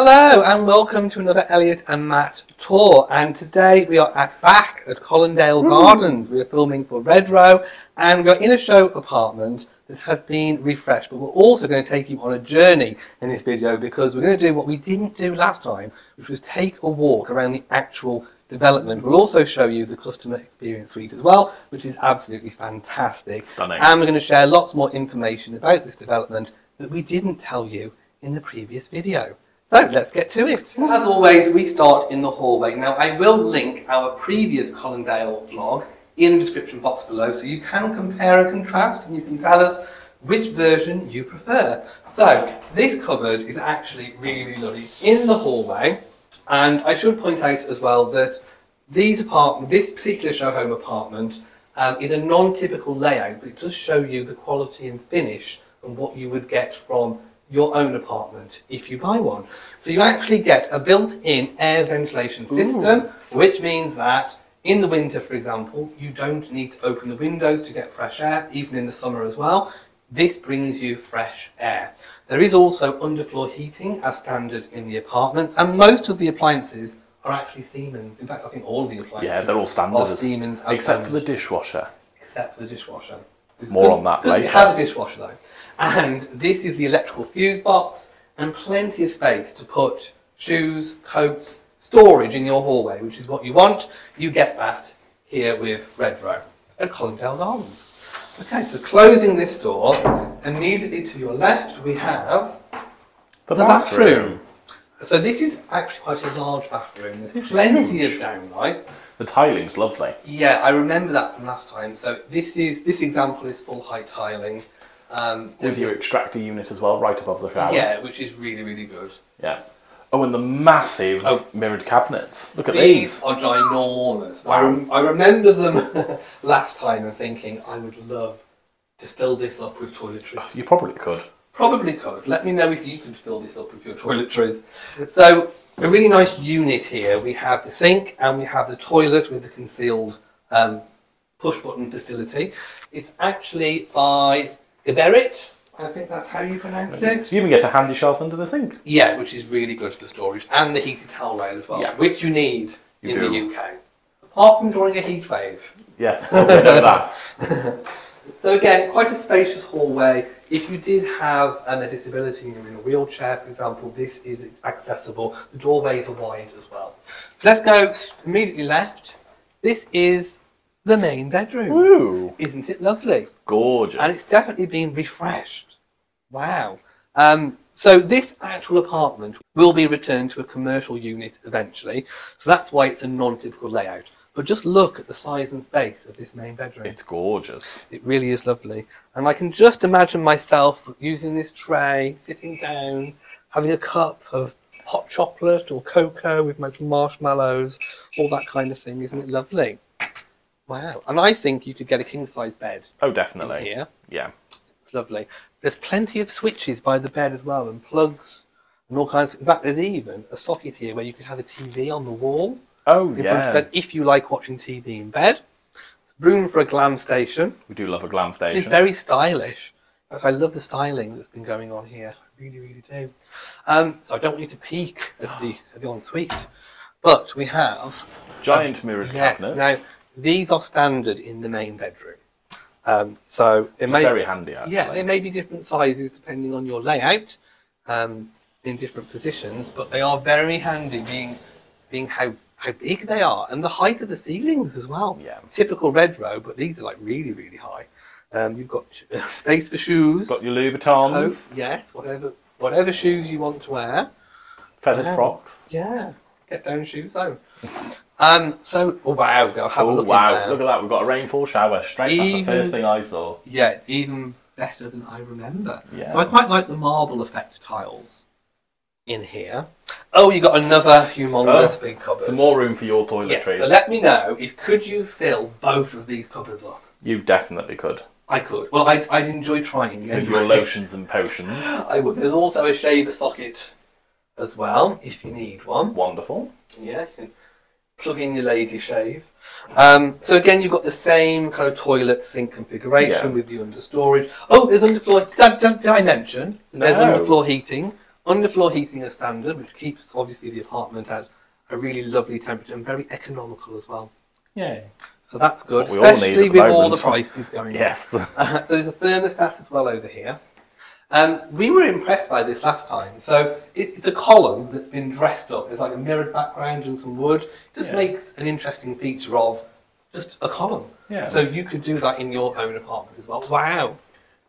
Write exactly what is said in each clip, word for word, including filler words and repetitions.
Hello and welcome to another Elliot and Matt tour, and today we are at back at Colindale Gardens. Mm. We are filming for Redrow and we are in a show apartment that has been refreshed, but we're also going to take you on a journey in this video because we're going to do what we didn't do last time, which was take a walk around the actual development. We'll also show you the customer experience suite as well, which is absolutely fantastic. Stunning. And we're going to share lots more information about this development that we didn't tell you in the previous video. So let's get to it. As always, we start in the hallway. Now I will link our previous Colindale vlog in the description box below, so you can compare and contrast and you can tell us which version you prefer. So this cupboard is actually really, really lovely in the hallway, and I should point out as well that these apartment, this particular show home apartment um, is a non-typical layout, but it does show you the quality and finish and what you would get from your own apartment if you buy one. So you actually get a built-in air ventilation system. Ooh. Which means that in the winter, for example, you don't need to open the windows to get fresh air, even in the summer as well. This brings you fresh air. There is also underfloor heating as standard in the apartments, and most of the appliances are actually Siemens. In fact, I think all the appliances yeah, they're all standard are Siemens. As except standard. for the dishwasher. Except for the dishwasher. It's More good, on that later. You have a dishwasher though. And this is the electrical fuse box, and plenty of space to put shoes, coats, storage in your hallway, which is what you want. You get that here with Redrow at Colindale Gardens. Okay, so closing this door, immediately to your left we have the, the bathroom. bathroom. So this is actually quite a large bathroom. There's it's plenty huge. of downlights. The tiling's lovely. Yeah, I remember that from last time. So this is this example is full height tiling. Um, With your extractor unit as well, right above the shower. Yeah, which is really, really good. Yeah. Oh, and the massive oh, mirrored cabinets. Look at these. These are ginormous. Wow. I, rem I remember them last time and thinking, I would love to fill this up with toiletries. You probably could. Probably could. Let me know if you could fill this up with your toiletries. So, a really nice unit here. We have the sink and we have the toilet with the concealed um, push-button facility. It's actually by... Geberit, I think that's how you pronounce it. You even get a handy shelf under the sink. Yeah, which is really good for storage, and the heated towel rail as well, yeah. which you need you in do. the U K. Apart from during a heat wave. Yes, we know that. So again, quite a spacious hallway. If you did have um, a disability and you're in a wheelchair, for example, this is accessible. The doorways are wide as well. So let's go immediately left. This is... the main bedroom. Ooh. Isn't it lovely? It's gorgeous. And it's definitely been refreshed. Wow. Um, so this actual apartment will be returned to a commercial unit eventually. So that's why it's a non-typical layout. But just look at the size and space of this main bedroom. It's gorgeous. It really is lovely. And I can just imagine myself using this tray, sitting down, having a cup of hot chocolate or cocoa with my marshmallows, all that kind of thing. Isn't it lovely? Wow, and I think you could get a king-size bed. Oh, definitely. Here. Yeah. It's lovely. There's plenty of switches by the bed as well, and plugs, and all kinds of... In fact, there's even a socket here where you could have a T V on the wall. Oh, in yeah. front of bed, if you like watching T V in bed. Room for a glam station. We do love a glam station. It's very stylish. But I love the styling that's been going on here. I really, really do. Um, so I don't want you to peek at the, at the ensuite. But we have... Giant um, mirrored yes, cabinets. Now, these are standard in the main bedroom, um, so it may very handy. Actually. Yeah, they may be different sizes depending on your layout, um, in different positions, but they are very handy, being being how how big they are and the height of the ceilings as well. Yeah, typical Redrow, but these are like really really high. Um, you've got space for shoes. Got your Louis Vuittons. Oh, yes, whatever whatever shoes you want to wear. Feathered um, frocks. Yeah, get down shoes though. Um, so, oh wow, go have oh, a look wow, in look at that, we've got a rainfall shower straight, even, that's the first thing I saw. Yeah, it's even better than I remember. Yeah. So I quite like the marble effect tiles in here. Oh, you got another humongous oh, big cupboard. Some more room for your toiletries. Yeah, so let me know, if could you fill both of these cupboards up? You definitely could. I could. Well, I'd, I'd enjoy trying. Anyway. With your lotions and potions. I would. There's also a shaver socket as well, if you need one. Wonderful. Yeah, you can plug in your lady shave. Um, so again, you've got the same kind of toilet sink configuration yeah. with the understorage. Oh, there's underfloor, did I mention? There's no. underfloor heating, Underfloor heating is standard, which keeps obviously the apartment at a really lovely temperature and very economical as well. Yeah. So that's good, that's especially with moment. all the prices going yes. up. Uh, so there's a thermostat as well over here. Um, we were impressed by this last time. So it's, it's a column that's been dressed up. There's like a mirrored background and some wood. It just yeah. makes an interesting feature of just a column. Yeah. So you could do that in your own apartment as well. Wow.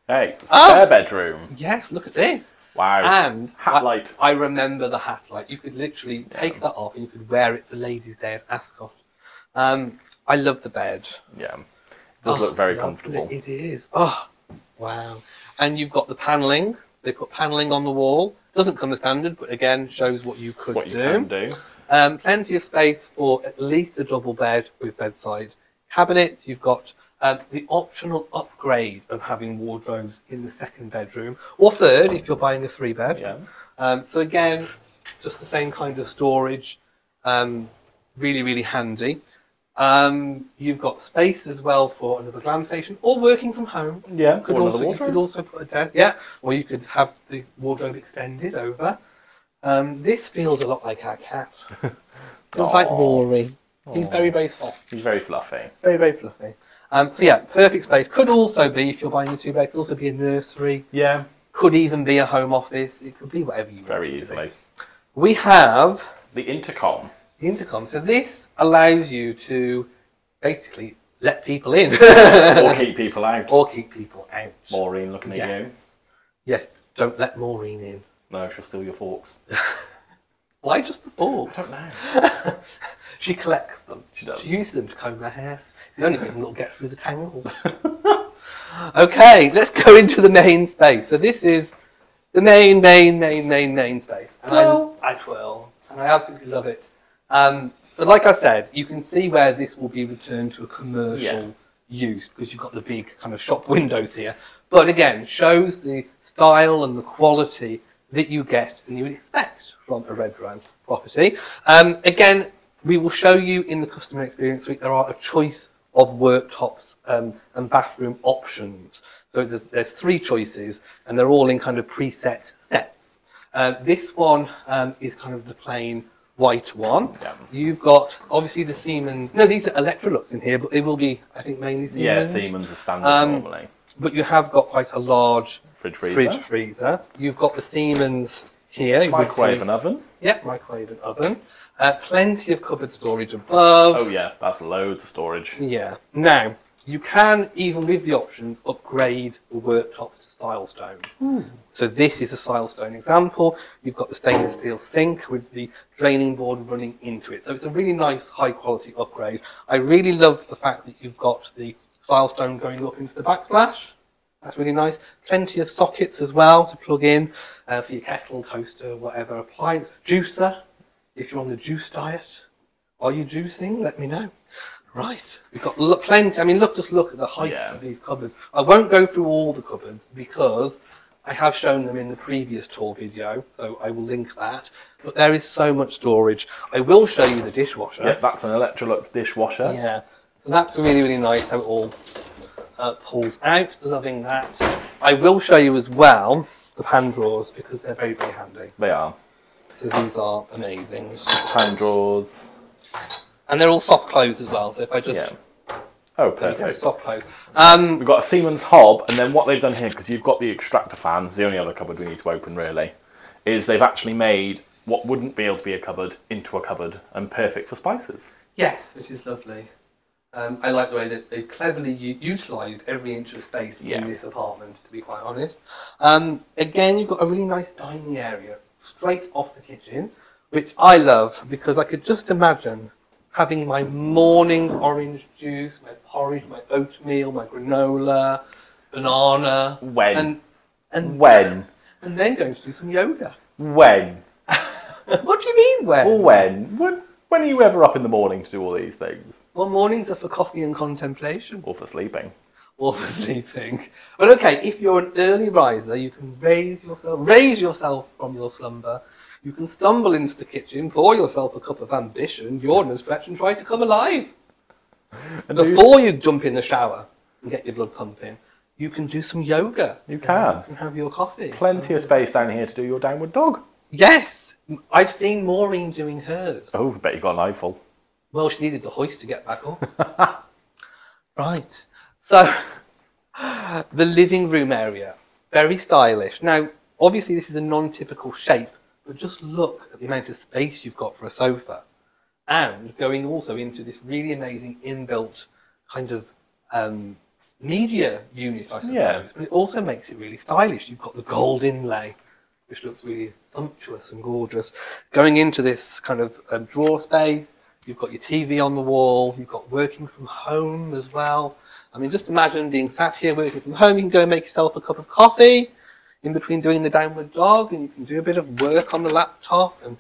Hey, spare oh, bedroom. Yes, look at this. Wow. And hat light. I, I remember the hat light. You could literally yeah. take that off and you could wear it for Ladies' Day at Ascot. Um, I love the bed. Yeah, it does oh, look very lovely. comfortable. It is. Oh, wow. And you've got the panelling. They put panelling on the wall. Doesn't come as standard, but again, shows what you could what do. What you can do. Um, plenty of space for at least a double bed with bedside cabinets. You've got um, the optional upgrade of having wardrobes in the second bedroom, or third if you're buying a three bed. Yeah. Um, so again, just the same kind of storage. Um, really, really handy. Um, you've got space as well for another glam station, or working from home. Yeah, you could, or also, you could also put a desk, yeah, or you could have the wardrobe extended over. Um, this feels a lot like our cat. Looks like Rory. Aww. He's very, very soft. He's very fluffy. Very, very fluffy. Um, so yeah, perfect space. Could also be, if you're buying a two bed, could also be a nursery. Yeah. Could even be a home office. It could be whatever you very want. Very easily. It. We have the intercom. The intercom. So this allows you to basically let people in. Or keep people out. Or keep people out. Maureen looking yes. at you. Yes. Don't let Maureen in. No, she'll steal your forks. Why just the forks? I don't know. She collects them. She does. She uses them to comb her hair. It's the only thing that'll get through the tangle. Okay, let's go into the main space. So this is the main, main, main, main, main space. And twirl. I, I twirl. And I absolutely love it. Um, so like I said, you can see where this will be returned to a commercial yeah. use, because you've got the big kind of shop windows here. But again, shows the style and the quality that you get and you would expect from a Redrow property. Um, again, we will show you in the customer experience suite, there are a choice of worktops um, and bathroom options. So there's, there's three choices and they're all in kind of preset sets. Uh, this one um, is kind of the plain white one. Yeah. You've got obviously the Siemens. No, these are Electrolux in here, but they will be, I think, mainly Siemens. Yeah, Siemens are standard um, normally. But you have got quite a large fridge freezer. Fridge freezer. You've got the Siemens here. Microwave the, and oven. Yep, microwave and oven. Uh, plenty of cupboard storage above. Oh yeah, that's loads of storage. Yeah. Now, you can, even with the options, upgrade the worktops to silestone. Hmm. So this is a silestone example. You've got the stainless steel sink with the draining board running into it. So it's a really nice high quality upgrade. I really love the fact that you've got the silestone going up into the backsplash. That's really nice. Plenty of sockets as well to plug in uh, for your kettle, toaster, whatever appliance. Juicer, if you're on the juice diet. Are you juicing? Let me know. Right, we've got plenty. I mean, look, just look at the height yeah. of these cupboards. I won't go through all the cupboards because I have shown them in the previous tour video, so I will link that. But there is so much storage. I will show you the dishwasher. Yeah, that's an Electrolux dishwasher. Yeah, so that's really, really nice how it all uh, pulls out. Loving that. I will show you as well the pan drawers because they're very, very handy. They are. So these are amazing. Pan drawers. And they're all soft close as well, so if I just... Yeah. Oh, perfect. Soft close. Um, We've got a Siemens hob, and then what they've done here, because you've got the extractor fans, the only other cupboard we need to open really, is they've actually made what wouldn't be able to be a cupboard into a cupboard, and perfect for spices. Yes, which is lovely. Um, I like the way that they've cleverly utilised every inch of space yeah. in this apartment, to be quite honest. Um, again, you've got a really nice dining area, straight off the kitchen, which I love, because I could just imagine having my morning orange juice, my porridge, my oatmeal, my granola, banana. When? And, and when? And then going to do some yoga. When? What do you mean when? Well, when? when? When are you ever up in the morning to do all these things? Well, mornings are for coffee and contemplation. Or for sleeping. Or for sleeping. But okay, if you're an early riser, you can raise yourself, raise yourself from your slumber. You can stumble into the kitchen, pour yourself a cup of ambition, yawn and stretch and try to come alive. And before you jump in the shower and get your blood pumping, you can do some yoga. You can. You can have your coffee. Plenty of space down here to do your downward dog. Yes! I've seen Maureen doing hers. Oh, I bet you got an eyeful. Well, she needed the hoist to get back up. Right. So, the living room area. Very stylish. Now, obviously this is a non-typical shape, but just look at the amount of space you've got for a sofa. And going also into this really amazing inbuilt kind of um, media unit, I suppose. Yeah. But it also makes it really stylish. You've got the gold inlay, which looks really sumptuous and gorgeous. Going into this kind of um, drawer space, you've got your T V on the wall, you've got working from home as well. I mean, just imagine being sat here working from home. You can go and make yourself a cup of coffee in between doing the downward dog, and you can do a bit of work on the laptop. And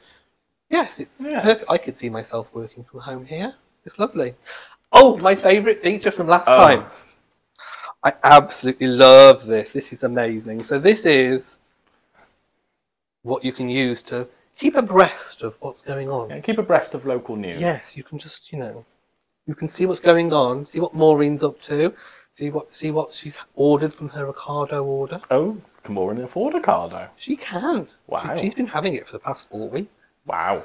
yes, it's yeah. perfect. I could see myself working from home here. It's lovely. Oh, my favourite feature from last oh. time. I absolutely love this. This is amazing. So this is what you can use to keep abreast of what's going on. Yeah, keep abreast of local news. Yes, you can just, you know, you can see what's going on, see what Maureen's up to, see what see what she's ordered from her Ricardo order. Oh, can Maureen afford a Ricardo? She can. Wow. She, she's been having it for the past four weeks. Wow.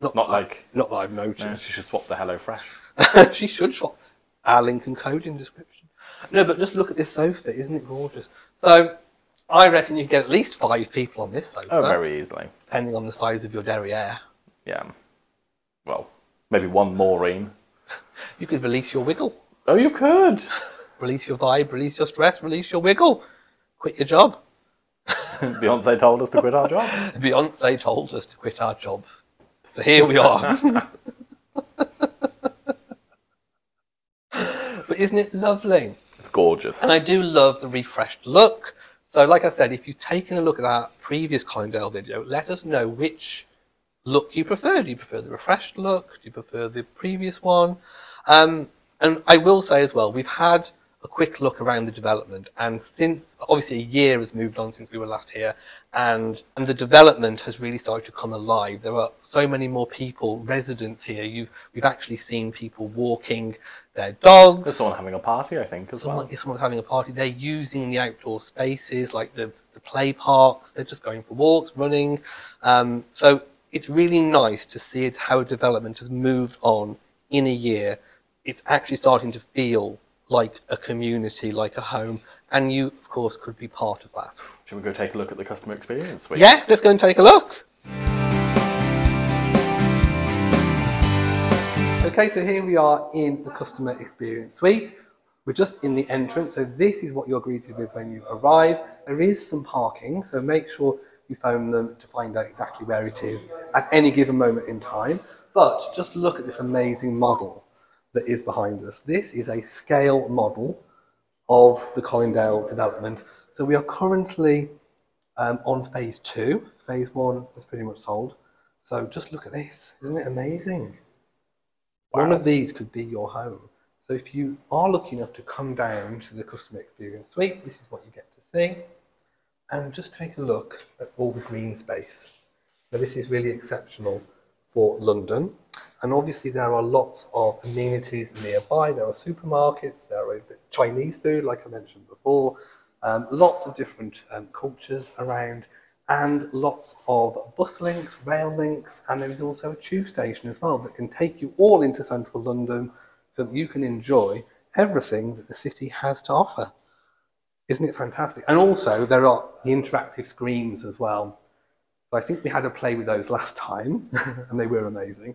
Not, not like... Not that I've noticed. No, she should swap the HelloFresh. She should swap. Our link and code in description. No, but just look at this sofa. Isn't it gorgeous? So, I reckon you can get at least five people on this sofa. Oh, very easily. Depending on the size of your derriere. Yeah. Well, maybe one Maureen. You could release your wiggle. Oh, you could. Release your vibe, release your stress, release your wiggle. Quit your job. Beyonce told us to quit our job. Beyonce told us to quit our job. So here we are. But isn't it lovely? It's gorgeous. And I do love the refreshed look. So, like I said, if you've taken a look at our previous Colindale video, let us know which look you prefer. Do you prefer the refreshed look? Do you prefer the previous one? Um, and I will say as well, we've had a quick look around the development, and since, obviously a year has moved on since we were last here, and, and the development has really started to come alive. There are so many more people, residents here. You've, we've actually seen people walking their dogs. There's someone having a party, I think, as someone, well. Someone's having a party. They're using the outdoor spaces, like the, the play parks. They're just going for walks, running. Um, so it's really nice to see it, how development has moved on in a year. It's actually starting to feel like a community, like a home, and you, of course, could be part of that. Shall we go take a look at the customer experience? Please? Yes, let's go and take a look. Okay, so here we are in the customer experience suite. We're just in the entrance, so this is what you're greeted with when you arrive. There is some parking, so make sure you phone them to find out exactly where it is at any given moment in time. But just look at this amazing model that is behind us. This is a scale model of the Colindale development. So we are currently um, on phase two. Phase one is pretty much sold. So just look at this, isn't it amazing? Wow. One of these could be your home. So if you are lucky enough to come down to the customer experience suite, this is what you get to see. And just take a look at all the green space. Now this is really exceptional for London, and obviously there are lots of amenities nearby. There are supermarkets, there are Chinese food, like I mentioned before, um, lots of different um, cultures around, and lots of bus links, rail links, and there is also a tube station as well that can take you all into central London so that you can enjoy everything that the city has to offer. Isn't it fantastic? And also there are the interactive screens as well. I think we had a play with those last time, and they were amazing.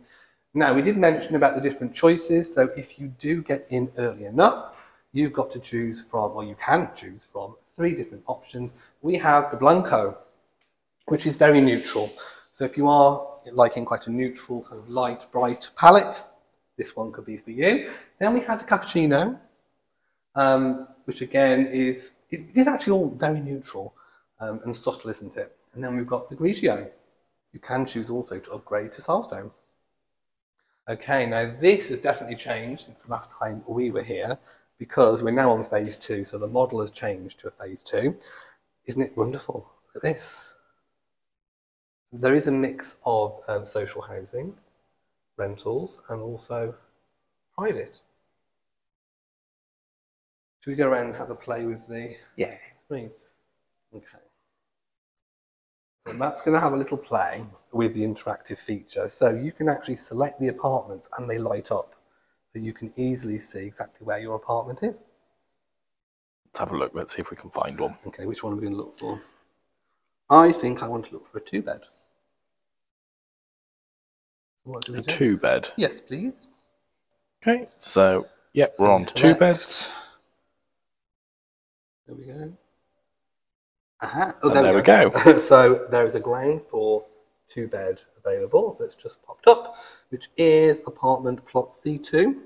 Now, we did mention about the different choices, so if you do get in early enough, you've got to choose from, or you can choose from, three different options. We have the Blanco, which is very neutral. So if you are liking quite a neutral, kind of light, bright palette, this one could be for you. Then we have the Cappuccino, um, which again is, it, it is actually all very neutral um, and subtle, isn't it? And then we've got the Grigio. You can choose also to upgrade to Silestone. Okay, now this has definitely changed since the last time we were here, because we're now on phase two, so the model has changed to a phase two. Isn't it wonderful? Look at this. There is a mix of um, social housing, rentals, and also private. Should we go around and have a play with the yeah. screen? Okay. So Matt's going to have a little play with the interactive feature. So you can actually select the apartments and they light up. So you can easily see exactly where your apartment is. Let's have a look. Let's see if we can find one. Okay, which one are we going to look for? I think I want to look for a two-bed. What do we a do? two-bed? Yes, please. Okay, so, yep, so we're on to two beds. There we go. Aha. Oh, there, there we go. go. So there is a ground floor two-bed available that's just popped up, which is apartment plot C two.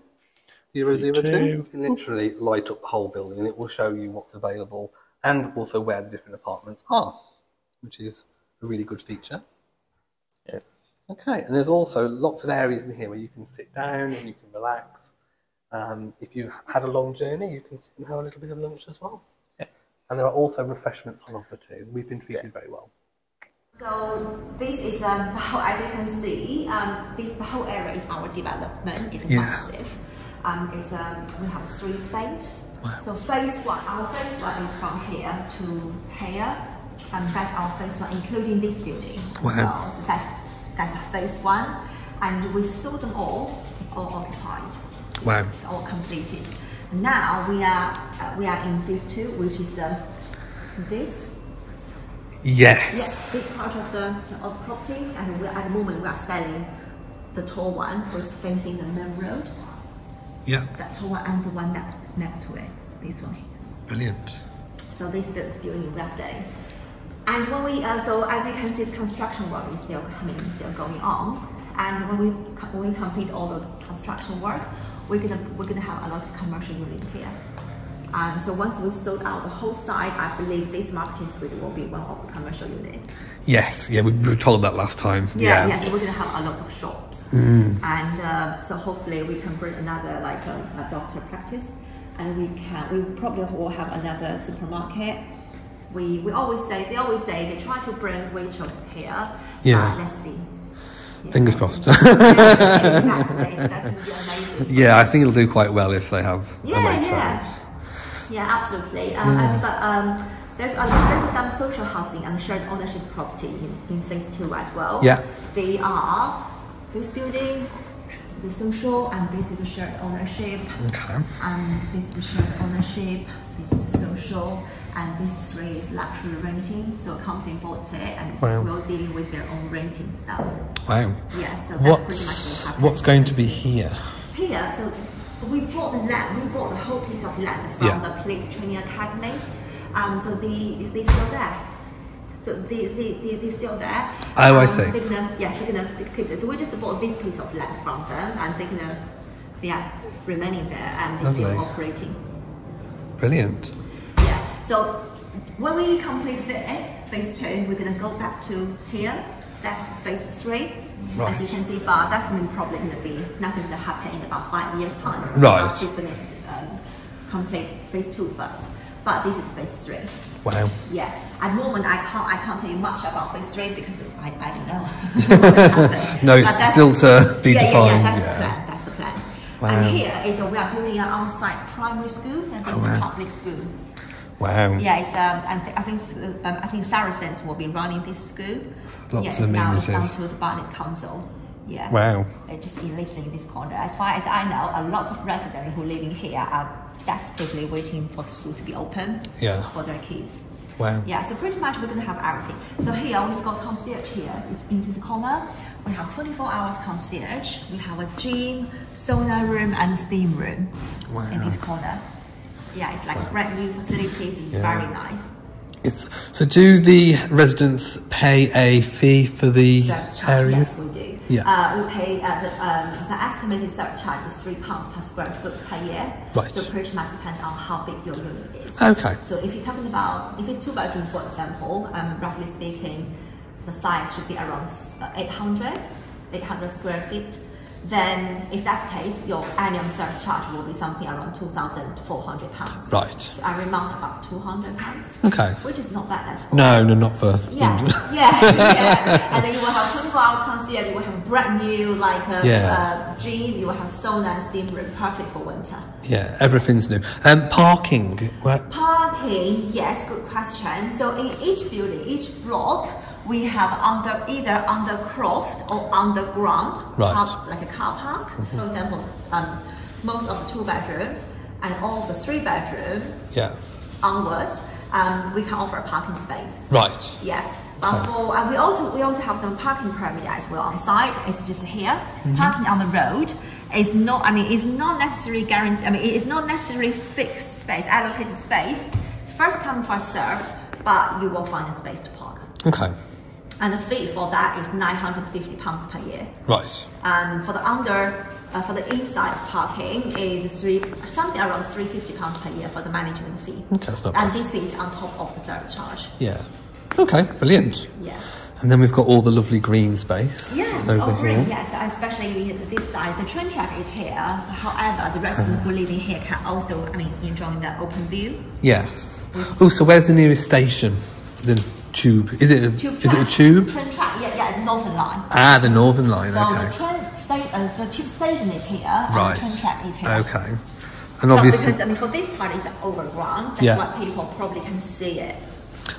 zero zero two. You can literally light up the whole building and it will show you what's available and also where the different apartments are, which is a really good feature. Yeah. Okay, and there's also lots of areas in here where you can sit down and you can relax. Um, if you had a long journey, you can sit and have a little bit of lunch as well. Yeah. And there are also refreshments on offer too. We've been treated yeah. very well. So this is um, the whole, as you can see, um, this the whole area is our development. It's yeah. massive. Um, it's, um, we have three phases. Wow. So phase one, our phase one is from here to here, and um, that's our phase one, including this building. Wow. So, so that's that's our phase one, and we sold them all, all occupied. Wow. It's all completed. Now we are uh, we are in phase two, which is um, this. Yes. Yes, this part of the of the property, and we, at the moment we are selling the tall one, which is facing the main road. Yeah. That tall one and the one that's next to it, this one. Brilliant. So this is the building we are saying. And when we, uh, so as you can see, the construction work is still, I mean, still going on. And when we when we complete all the construction work, we're gonna we're gonna have a lot of commercial units here. Um, so once we sold out the whole site, I believe this market suite will be one of the commercial units. Yes, yeah, we were told that last time. Yeah, yeah, yeah so we're going to have a lot of shops. Mm. And uh, so hopefully we can bring another, like a, a doctor practice, and we can, we probably will have another supermarket. We, we always say, they always say, they try to bring Waitrose here. Yeah. But let's see. Fingers crossed. Yeah, exactly. That's gonna be amazing. Yeah, I think it'll do quite well if they have yeah, a Waitrose. Yeah. Yeah, absolutely. Um, yeah. As, but um, there's, a, there's some social housing and shared ownership property in, in phase two as well. Yeah. They are this building, the social, and this is the shared ownership. Okay. And this is the shared ownership, this is the social, and this three is luxury renting. So a company bought it and wow. we're all dealing with their own renting stuff. Wow. Yeah, so that's what's, pretty much what happened. What's going to be here? Here, so... We bought the land. We bought the whole piece of land from yeah. the Police Training Academy. Um, so they they still there. So they they they they're still there. Oh, um, I see. They're gonna, yeah, they're gonna keep it. So we just bought this piece of land from them, and they're gonna yeah remaining there and they're still operating. Brilliant. Yeah. So when we complete this phase two, we're gonna go back to here. That's phase three. Right. As you can see, but that's probably going to be nothing that happen in about five years' time. Right. After we finish, um, complete phase two first, but this is phase three. Wow. Yeah. At the moment, I can't I can't tell you much about phase three because I I don't know. No, it's still to be yeah, defined. Yeah, yeah, that's yeah. the plan. That's the plan. Wow. And here is a, we are building an on-site primary school and oh, wow. a public school. Wow. Yeah, it's, um, I, th I think um, I think Saracens will be running this school. Lots yeah, of amenities. Down, down to the Barnet Council. Yeah. Wow. It's just literally in this corner. As far as I know, a lot of residents who are living here are desperately waiting for the school to be open. Yeah. For their kids. Wow. Yeah. So pretty much we're going to have everything. So here we've got concierge here. It's in the corner. We have twenty-four hours concierge. We have a gym, sauna room, and a steam room. Wow. In this corner. Yeah, it's like wow. brand new facilities, it's yeah. very nice. It's, so do the residents pay a fee for the area? Yes, we do. Yeah. Uh, we pay, uh, the, um, the estimated service charge is three pounds per square foot per year. Right. So pretty much depends on how big your unit is. Okay. So if you're talking about, if it's two bedroom for example, um, roughly speaking, the size should be around eight hundred square feet. Then if that's the case, your annual service charge will be something around two thousand four hundred pounds. Right. So every month about two hundred pounds. Okay. Which is not bad at all. No, no, not for... Yeah, yeah, yeah. And then you will have twenty-four hours concierge, you will have a brand new, like, a yeah. uh, gym, you will have sauna and steam room, perfect for winter. Yeah, everything's new. And um, parking? What? Parking, yes, good question. So in each building, each block, we have under either undercroft or underground, right. car, like a car park. Mm-hmm. For example, um, most of the two bedroom and all of the three bedroom yeah. onwards, um, we can offer a parking space. Right. Yeah. But for, uh, we also we also have some parking permit as well on site. It's just here. Mm-hmm. Parking on the road is not. I mean, it's not necessarily guaranteed. I mean, it's not necessarily fixed space, allocated space. First come, first serve. But you will find a space to park. Okay. And the fee for that is nine hundred fifty pounds per year. Right. Um, for the under, uh, for the inside parking is three something around three fifty pounds per year for the management fee. Okay, that's not bad. And this fee is on top of the service charge. Yeah. Okay, brilliant. Yeah. And then we've got all the lovely green space. Yes, over oh, green, here. Yes, especially this side. The train track is here. However, the residents uh, who live in here can also, I mean, enjoy the open view. Yes. Oh, so where's the nearest station? The tube. Is it a tube? Is track. It a tube? Train track. Yeah, yeah, the Northern Line. Ah, the Northern Line. So okay. The train state, uh, the tube station is here. Right. And the train track is here. Okay. And no, obviously, because I mean, for this part it's overground. That's yeah. why people probably can see it.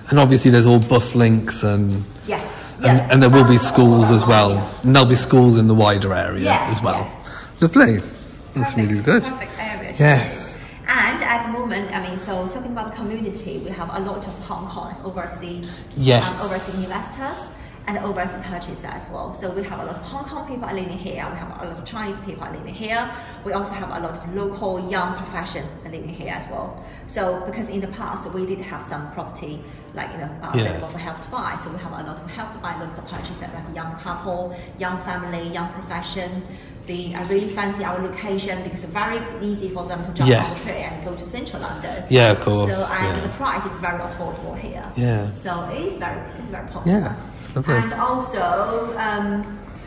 And obviously there's all bus links and yeah, yeah. And, and there will be schools as well. And there'll be schools in the wider area yeah, as well. Yeah. Lovely. Perfect, that's really good. Perfect area. Yes. And at the moment, I mean, so talking about the community, we have a lot of Hong Kong overseas, yes. um, overseas investors and overseas purchasers as well. So we have a lot of Hong Kong people living here. We have a lot of Chinese people living here. We also have a lot of local young profession living here as well. So because in the past we did have some property like you know available yeah. for help to buy, so we have a lot of help to buy local purchases like young couple, young family, young profession. They uh, really fancy our location because it's very easy for them to jump yes. on the train and go to central London. Yeah, of course. So and yeah. the price is very affordable here. Yeah. So it's very it's very popular. Yeah, it's lovely. And also um,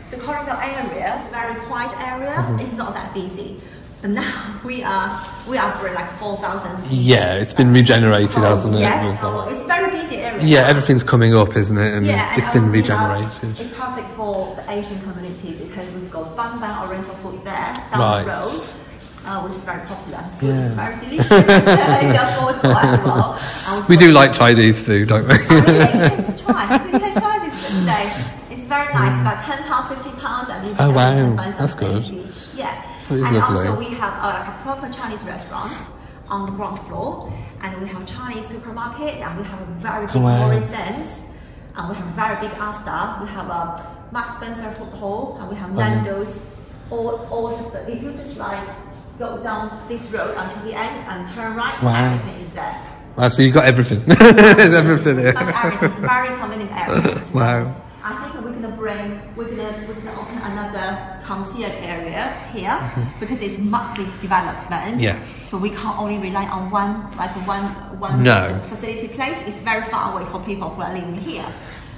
the Colindale area, it's a very quiet area. Mm-hmm. It's not that busy. But now we are we are for like four thousand. Yeah, it's been regenerated, oh, hasn't it? Yes. Oh, it's a very busy area. Yeah, now. Everything's coming up, isn't it? And yeah, it's and been regenerated. It's perfect for the Asian community because we've got Bang Bang Oriental food there down right. the road, uh, which is very popular. So yeah. It's very delicious. It's affordable as well. And we do like Chinese food, don't we? Really, let's try. We can try this today. It's very nice. Mm. About ten pounds, fifty pounds. I mean, oh wow, that's good. Each. Yeah. And lovely. Also we have uh, like a proper Chinese restaurant on the ground floor, and we have Chinese supermarket, and we have a very big Morrison's, and we have a very big Asda, we have a Mark Spencer food hall, and we have Nando's. All, all just if you just like go down this road until the end and turn right, wow. everything is there. Wow, so you've got everything. There's everything here. It's a very convenient area. Wow. I think we're gonna bring, we're gonna, we're gonna open another concierge area here mm-hmm. because it's massive development. Yes. So we can't only rely on one, like one, one no. facility place. It's very far away for people who are living here.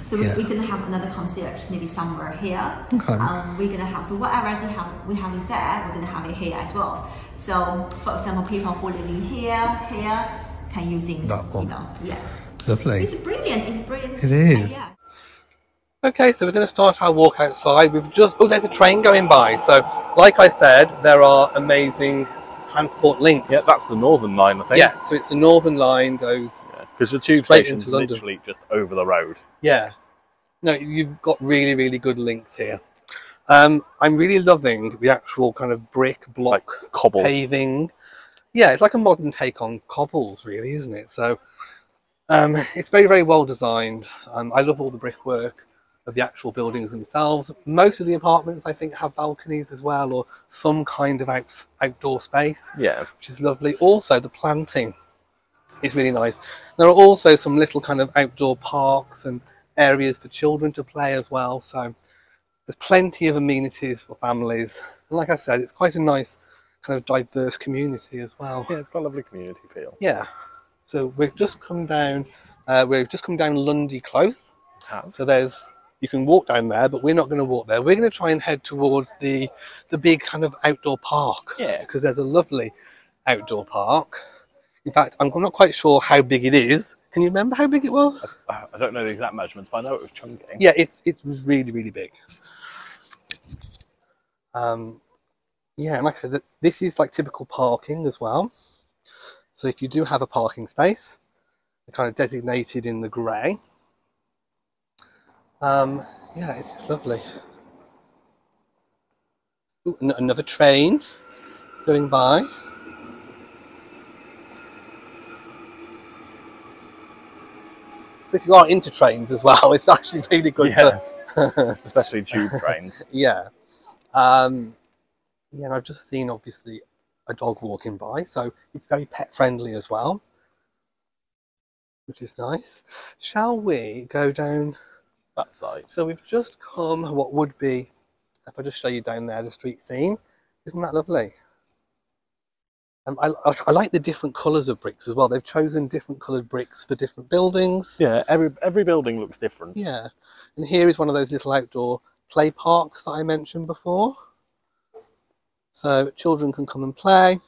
So yeah. we're gonna have another concierge maybe somewhere here. Okay. Um, we're gonna have so whatever they have, we have it there. We're gonna have it here as well. So for example, people who are living here, here can using that one. You know, yeah. Lovely. It's brilliant. It's brilliant. It is. Yeah. Okay, so we're going to start our walk outside. We've just, oh, there's a train going by. So, like I said, there are amazing transport links. Yeah, that's the Northern Line, I think. Yeah, so it's the Northern Line goes because yeah, the tube station is literally London. Just over the road. Yeah. No, you've got really, really good links here. Um, I'm really loving the actual kind of brick block like cobble paving. Yeah, it's like a modern take on cobbles, really, isn't it? So, um, it's very, very well designed. Um, I love all the brickwork of the actual buildings themselves. Most of the apartments I think have balconies as well, or some kind of out, outdoor space, yeah, which is lovely. Also the planting is really nice. There are also some little kind of outdoor parks and areas for children to play as well, so there's plenty of amenities for families. And like I said, it's quite a nice kind of diverse community as well. Yeah, it's got a lovely community feel. Yeah, so we've just come down uh, we've just come down Lundy Close. Oh. So there's you can walk down there, but we're not going to walk there. We're going to try and head towards the the big kind of outdoor park. Yeah. Because there's a lovely outdoor park. In fact, I'm not quite sure how big it is. Can you remember how big it was? I, I don't know the exact measurements, but I know it was chunky. Yeah, it's it was really, really big. Um, yeah, and like I said, this is like typical parking as well. So if you do have a parking space, they're kind of designated in the grey. Um, yeah, it's, it's lovely. Ooh, an another train going by. So if you are into trains as well, it's actually really good. Yeah. For especially tube trains. Yeah. Um, yeah, and I've just seen, obviously, a dog walking by, so it's very pet-friendly as well, which is nice. Shall we go down that side? So we've just come what would be, if I just show you down there, the street scene. Isn't that lovely? Um, I, I, I like the different colours of bricks as well. They've chosen different coloured bricks for different buildings. Yeah, every every building looks different. Yeah, and here is one of those little outdoor play parks that I mentioned before. So children can come and play.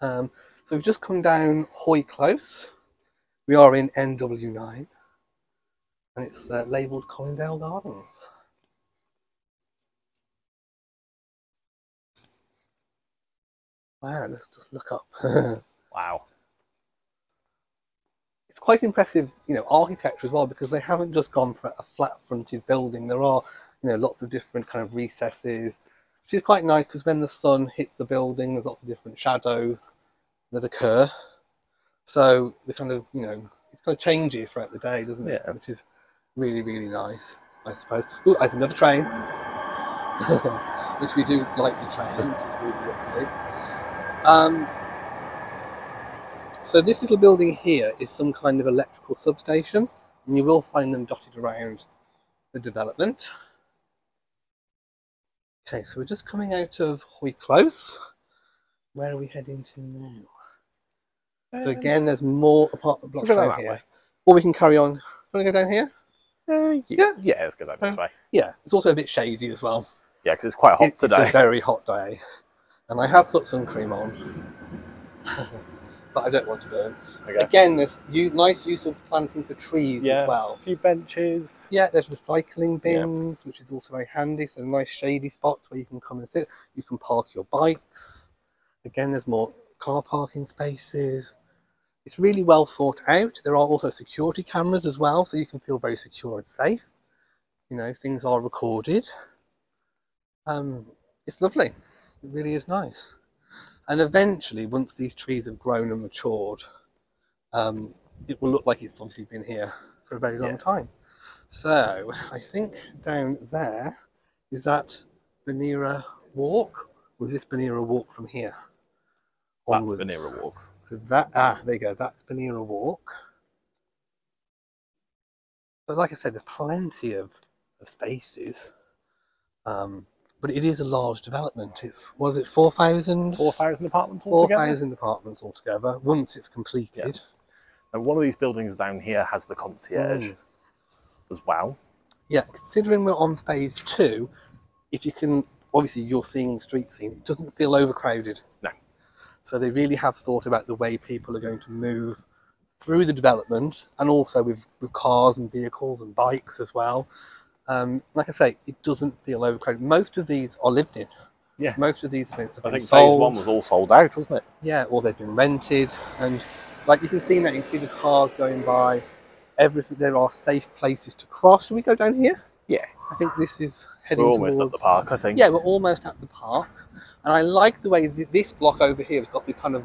Um, so we've just come down Hoy Close. We are in N W nine, and it's uh, labelled Colindale Gardens. Wow, let's just look up. Wow. It's quite impressive, you know, architecture as well, because they haven't just gone for a flat fronted building. There are, you know, lots of different kind of recesses, which is quite nice because when the sun hits the building, there's lots of different shadows that occur. So the kind of, you know, it kind of changes throughout the day, doesn't it? Yeah. Which is really, really nice, I suppose. Ooh, there's another train, which we do like the train, which is really lovely. Um, so this little building here is some kind of electrical substation, and you will find them dotted around the development. Okay, so we're just coming out of Hoy Close. Where are we heading to now? Um, so again, there's more apartment blocks down here. Way. Or we can carry on. Do you want to go down here? Uh, yeah. Yeah, let's go down um, this way. Yeah, it's also a bit shady as well. Yeah, because it's quite hot it, today. It's a very hot day. And I have put sun cream on, but I don't want to burn. Okay. Again, there's nice use of planting for trees yeah, as well. A few benches. Yeah, there's recycling bins, yeah. which is also very handy. So nice shady spots where you can come and sit. You can park your bikes. Again, there's more car parking spaces. It's really well thought out. There are also security cameras as well, so you can feel very secure and safe. You know, things are recorded. Um, it's lovely. It really is nice. And eventually, once these trees have grown and matured, um, it will look like it's obviously been here for a very long yeah. time. So I think down there, is that Benera Walk? Or is this Benera Walk from here? Onwards? That's Benera Walk. So that, ah, there you go. That's Benera Walk. But like I said, there's plenty of, of spaces. Um, But it is a large development. It's, what is it, four thousand? four thousand apartments altogether? four thousand apartments altogether, once it's completed. Yeah. And one of these buildings down here has the concierge mm. as well. Yeah, considering we're on phase two, if you can, obviously you're seeing the street scene, it doesn't feel overcrowded. No. So they really have thought about the way people are going to move through the development, and also with, with cars and vehicles and bikes as well. Um, like I say, it doesn't feel overcrowded. Most of these are lived in. Yeah. Most of these have been sold. I think phase one was all sold out, wasn't it? Yeah, or they've been rented. And like you can see now, you can see the cars going by. Everything. There are safe places to cross. Should we go down here? Yeah. I think this is heading towards... We're almost at the park, I think. Yeah, we're almost at the park. And I like the way th this block over here has got this kind of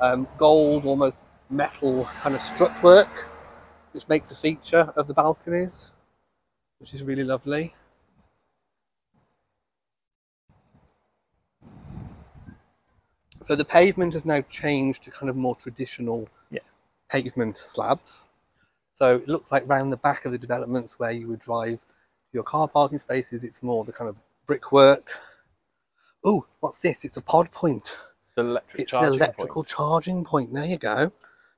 um, gold, almost metal kind of strut work, which makes a feature of the balconies, which is really lovely. So the pavement has now changed to kind of more traditional yeah. pavement slabs. So it looks like round the back of the developments where you would drive to your car parking spaces, it's more the kind of brickwork. Oh, what's this? It's a pod point. The electric it's an electrical point. charging point. There you go.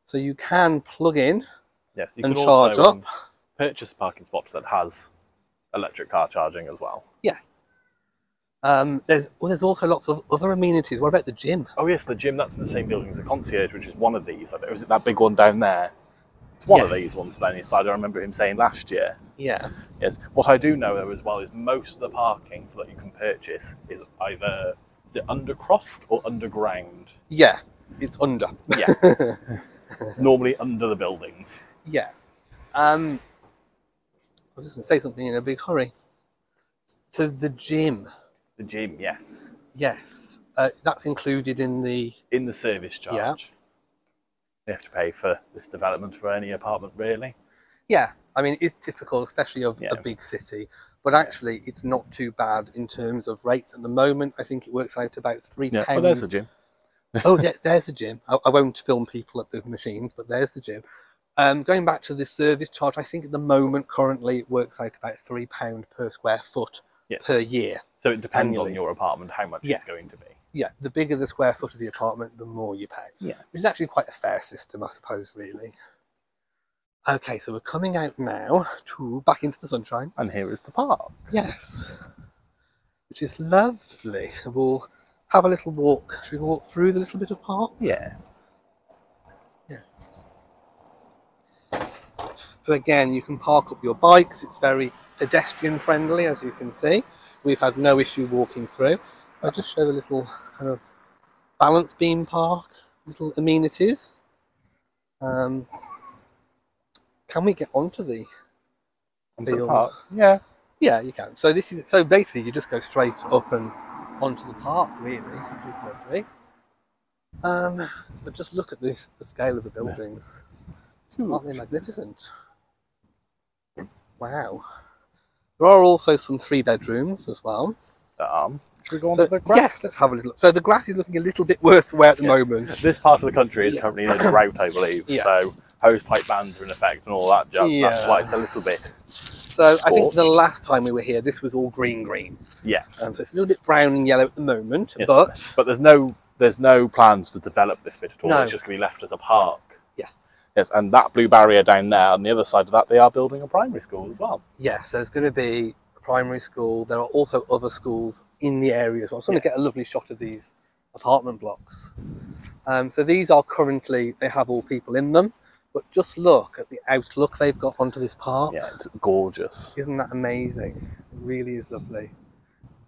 So you can plug in yes, you and can charge also, up. Um, purchase a parking spot that has electric car charging as well. Yes. Um, there's well, there's also lots of other amenities. What about the gym? Oh yes, the gym. That's in the same building as the concierge, which is one of these. I think was it that big one down there? It's one yes. of these ones down this side. I remember him saying last year. Yeah. Yes. What I do know though as well is most of the parking that you can purchase is either is it undercroft or underground. Yeah, it's under. Yeah. It's normally under the buildings. Yeah. Um. I was just going to say something in a big hurry. So the gym. The gym, yes. Yes. Uh, that's included in the... In the service charge. Yeah. They have to pay for this development for any apartment, really. Yeah. I mean, it's typical, especially of yeah. a big city. But actually, yeah. it's not too bad in terms of rates. At the moment, I think it works out to about three pounds. Yeah. Oh, there's a gym. oh, yeah, there's a gym. I, I won't film people at the machines, but there's the gym. Um, going back to the service charge, I think at the moment, currently, it works out about three pounds per square foot yes. per year. So it depends annually. On your apartment, how much yeah. it's going to be. Yeah, the bigger the square foot of the apartment, the more you pay. Yeah. Which is actually quite a fair system, I suppose, really. Okay, so we're coming out now to back into the sunshine. And here is the park. Yes. Which is lovely. We'll have a little walk. Should we walk through the little bit of park? Yeah. Yeah. So again, you can park up your bikes. It's very pedestrian friendly, as you can see. We've had no issue walking through. I'll just show the little kind of balance beam park, little amenities. Um, can we get onto the onto the park? Yeah, yeah, you can. So this is so basically you just go straight up and onto the park, really, which is lovely. Um, but just look at the, the scale of the buildings. Yeah. Aren't they magnificent? Wow. There are also some three bedrooms as well. Um. Should we go on so, to the grass? Yes, let's have a little look. So the grass is looking a little bit worse for wear at the yes. moment. This part of the country is yeah. currently in a drought, I believe. Yeah. So hosepipe bans are in effect and all that jazz. Yeah. That's why it's a little bit So scorched. I think the last time we were here, this was all green green. Yeah. Um, so it's a little bit brown and yellow at the moment, yes, but... But there's no there's no plans to develop this bit at all. No. It's just going to be left as a park. Yes. Yes, and that blue barrier down there, on the other side of that, they are building a primary school as well. Yeah, so it's going to be... primary school. There are also other schools in the area as well. So I'm yeah. going to get a lovely shot of these apartment blocks. Um, so these are currently, they have all people in them, but just look at the outlook they've got onto this park. Yeah, it's gorgeous. Isn't that amazing? It really is lovely.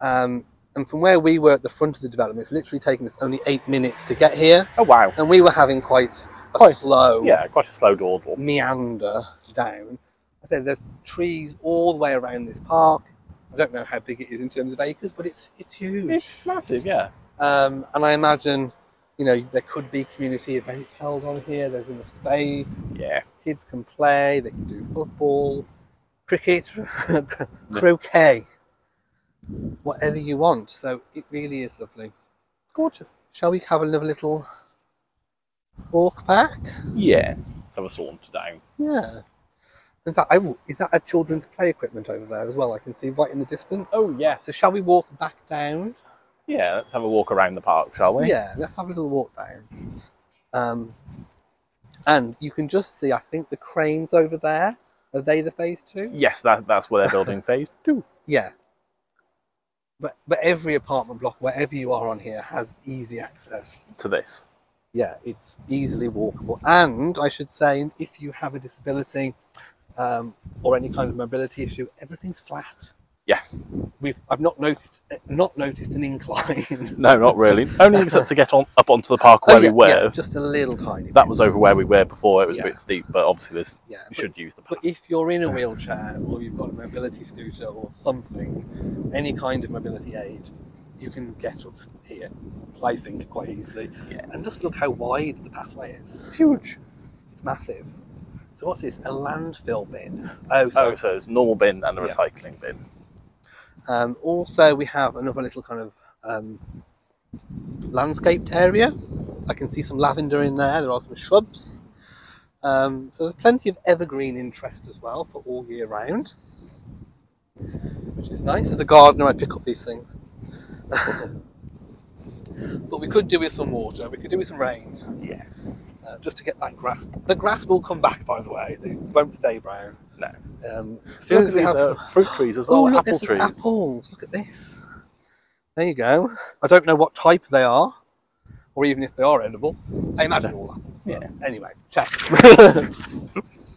Um, and from where we were at the front of the development, it's literally taken us only eight minutes to get here. Oh, wow. And we were having quite a quite, slow... Yeah, quite a slow dawdle. ...meander down. I said there's trees all the way around this park. I don't know how big it is in terms of acres, but it's it's huge. It's massive, yeah. Um, and I imagine, you know, there could be community events held on here. There's enough space. Yeah. Kids can play. They can do football, cricket, croquet, whatever you want. So it really is lovely. Gorgeous. Shall we have another little walk back? Yeah. Let's have a saunter down. Yeah. In fact, I, is that a children's play equipment over there as well? I can see right in the distance. Oh, yeah. So shall we walk back down? Yeah, let's have a walk around the park, shall we? Yeah, let's have a little walk down. Um, and you can just see, I think, the cranes over there. Are they the phase two? Yes, that, that's where they're building phase two. Yeah. But, but every apartment block, wherever you are on here, has easy access. To this? Yeah, it's easily walkable. And, I should say, if you have a disability... Um, or any kind of mobility issue, everything's flat. Yes. We've, I've not noticed not noticed an incline. No, not really. Only except to get on up onto the park where oh, yeah, we were. Yeah, just a little tiny. That bit. Was over where we were before. It was yeah. a bit steep, but obviously this yeah, but, should use the park. But if you're in a wheelchair or you've got a mobility scooter or something, any kind of mobility aid, you can get up here, I think, quite easily. Yeah. And just look how wide the pathway is. It's huge. It's massive. So what's this? A landfill bin. Oh, so, oh, so it's a normal bin and a yeah. recycling bin. Um, also, we have another little kind of um, landscaped area. I can see some lavender in there. There are some shrubs. Um, so there's plenty of evergreen interest as well for all year round, which is nice. As a gardener, I pick up these things. But we could do with some water. We could do with some rain. Yeah. Uh, just to get that grass. The grass will come back, by the way. It won't stay brown. No. Um, as soon as we have some... fruit trees as well, oh, look, apple trees. Apples. Look at this. There you go. I don't know what type they are, or even if they are edible. I imagine all apples. Yeah. But anyway, check.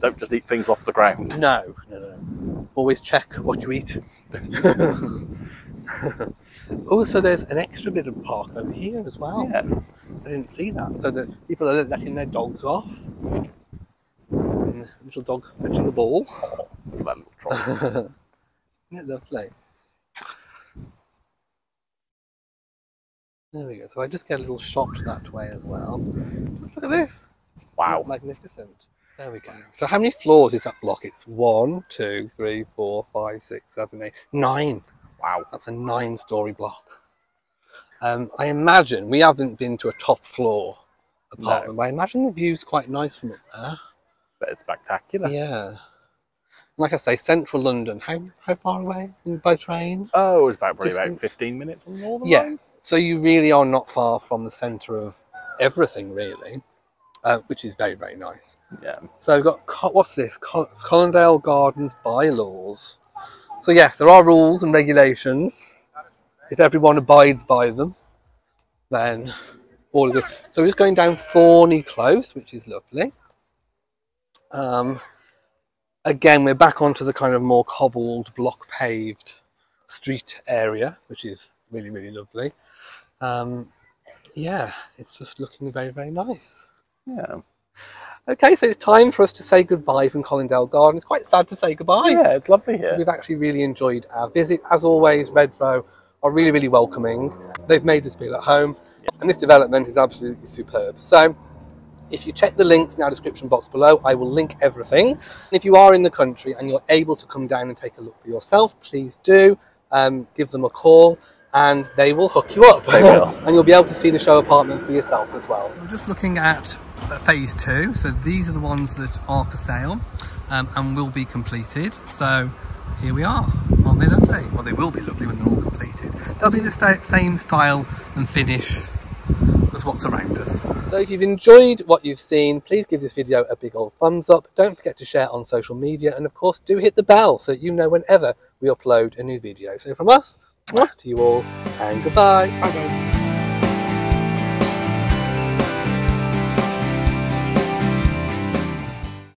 Don't just eat things off the ground. No, no, no. no. Always check what you eat. Also, there's an extra bit of park over here as well. Yeah. I didn't see that. So that people are letting their dogs off. And the little dog fetching the ball. and that little trolley. Yeah, lovely. There we go. So I just get a little shot that way as well. Just look at this. Wow. Magnificent. There we go. So how many floors is that block? It's one, two, three, four, five, six, seven, eight, nine. Wow. That's a nine-storey block. Um, I imagine we haven't been to a top floor apartment. No. I imagine the view's quite nice from up there. But it's spectacular. Yeah. Like I say, central London. How how far away by train? Oh, it was about probably Distance. about fifteen minutes or more. Than yeah. Mine. So you really are not far from the centre of everything, really, uh, which is very very nice. Yeah. So we've got what's this? Col Colindale Gardens bylaws. So yes, there are rules and regulations. If everyone abides by them, then all of this. So we're just going down Thorny Close, which is lovely. Um. Again, we're back onto the kind of more cobbled, block paved street area, which is really, really lovely. Um, yeah, it's just looking very, very nice. Yeah. Okay, so it's time for us to say goodbye from Colindale Garden. It's quite sad to say goodbye. Yeah, it's lovely here. We've actually really enjoyed our visit. As always, Redrow are really, really welcoming. They've made us feel at home, yeah. And this development is absolutely superb. So, if you check the links in our description box below, I will link everything. And if you are in the country and you're able to come down and take a look for yourself, please do. Um, give them a call and they will hook you up. They will. And you'll be able to see the show apartment for yourself as well. We're just looking at phase two. So these are the ones that are for sale um, and will be completed. So here we are. Aren't they lovely? Well, they will be lovely when they're all completed. They'll be the same style and finish as what's around us. So if you've enjoyed what you've seen, please give this video a big old thumbs up. Don't forget to share on social media, and of course do hit the bell so that you know whenever we upload a new video. So from us, to you all, and goodbye. Bye guys.